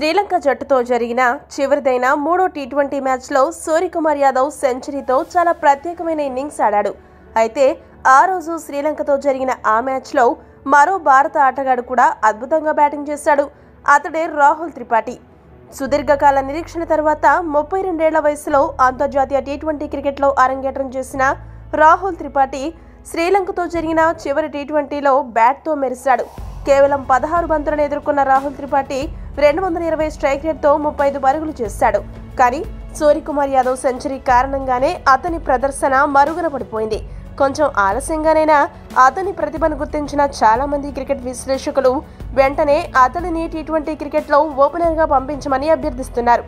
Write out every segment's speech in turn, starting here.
శ్రీలంక జట్టుతో జరిగిన చివరిదైన మూడో టీ20 మ్యాచ్లో సూర్యకుమార్ యాదవ్ సెంచరీతో చాలా ప్రత్యేకమైన ఇన్నింగ్స్ ఆడాడు. అయితే ఆ రోజు శ్రీలంకతో జరిగిన ఆ మ్యాచ్లో మరో భారత ఆటగాడు కూడా అద్భుతంగా బ్యాటింగ్ చేశాడు. అతడే రాహుల్ త్రిపాఠి. సుదీర్ఘకాల నిరీక్షణ తర్వాత 32 ఏళ్ల వయసులో అంతర్జాతీయ టీ20 క్రికెట్లో అరంగేట్రం చేసిన రాహుల్ త్రిపాఠి శ్రీలంకతో జరిగిన చివరి టీ20లో బ్యాట్తో మెరిశాడు. కేవలం 16 బంతులను ఎదుర్కొన్న రాహుల్ త్రిపాఠి 220 స్ట్రైక్ రేట్తో 35 పరుగులు చేశాడు. కానీ సూర్యకుమార్ యాదవ్ సెంచరీ కారణంగానే అతని ప్రదర్శన మరుగున పడిపోయింది. కొంచెం ఆలస్యంగానైనా అతని ప్రతిభను గుర్తించిన చాలామంది క్రికెట్ విశ్లేషకులు వెంటనే అతడిని టీ20 క్రికెట్లో ఓపెనర్గా పంపించమని అభ్యర్థిస్తున్నారు.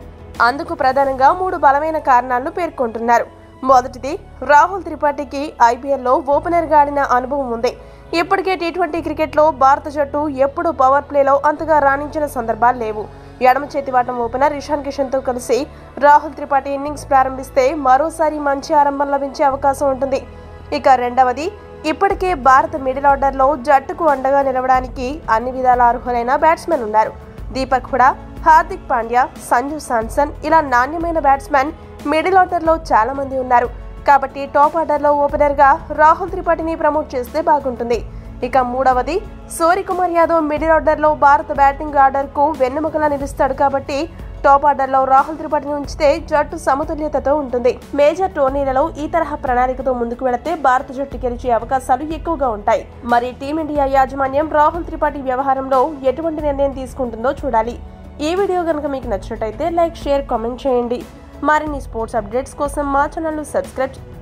అందుకు ప్రధానంగా 3 బలమైన కారణాలను పేర్కొంటున్నారు. మొదటిది, రాహుల్ త్రిపాఠికి ఐపీఎల్లో ఓపెనర్గా ఆడిన అనుభవం ఉంది. ఇప్పటికే టీ20 క్రికెట్లో భారత జట్టు ఎప్పుడూ పవర్ ప్లేలో అంతగా రాణించిన సందర్భాలు లేవు. ఎడమ చేతివాటం ఓపెనర్ ఇషాన్ కిషన్తో కలిసి రాహుల్ త్రిపాఠి ఇన్నింగ్స్ ప్రారంభిస్తే మరోసారి మంచి ఆరంభం లభించే అవకాశం ఉంటుంది. ఇక రెండవది, ఇప్పటికే భారత మిడిల్ ఆర్డర్లో జట్టుకు అండగా నిలవడానికి అన్ని విధాల అర్హులైన బ్యాట్స్మెన్ ఉన్నారు. దీపక్ హూడా, హార్దిక్ పాండ్యా, సంజు శాంసన్ ఇలా నాణ్యమైన బ్యాట్స్మెన్ మిడిల్ ఆర్డర్లో చాలామంది ఉన్నారు. కాబట్టి టాప్ ఆర్డర్లో ఓపెనర్గా రాహుల్ త్రిపాఠిని ప్రమోట్ చేస్తే బాగుంటుంది. ఇక మూడవది, సూర్యకుమార్ యాదవ్ మిడిల్ ఆర్డర్లో భారత బ్యాటింగ్ ఆర్డర్కు వెన్నెముకలా నిలుస్తాడు. కాబట్టి టాప్ ఆర్డర్లో రాహుల్ త్రిపాఠిని ఉంచితే జట్టు సమతుల్యతతో ఉంటుంది. మేజర్ టోర్నీలలో ఈ తరహా ప్రణాళికతో ముందుకు వెళితే భారత జట్టు గెలిచే అవకాశాలు ఎక్కువగా ఉంటాయి. మరి టీమిండియా యాజమాన్యం రాహుల్ త్రిపాఠి వ్యవహారంలో ఎటువంటి నిర్ణయం తీసుకుంటుందో చూడాలి. ఈ వీడియో కనుక మీకు నచ్చినట్టయితే లైక్, షేర్, కామెంట్ చేయండి. మరిన్ని స్పోర్ట్స్ అప్డేట్స్ కోసం మా ఛానల్ను సబ్స్క్రైబ్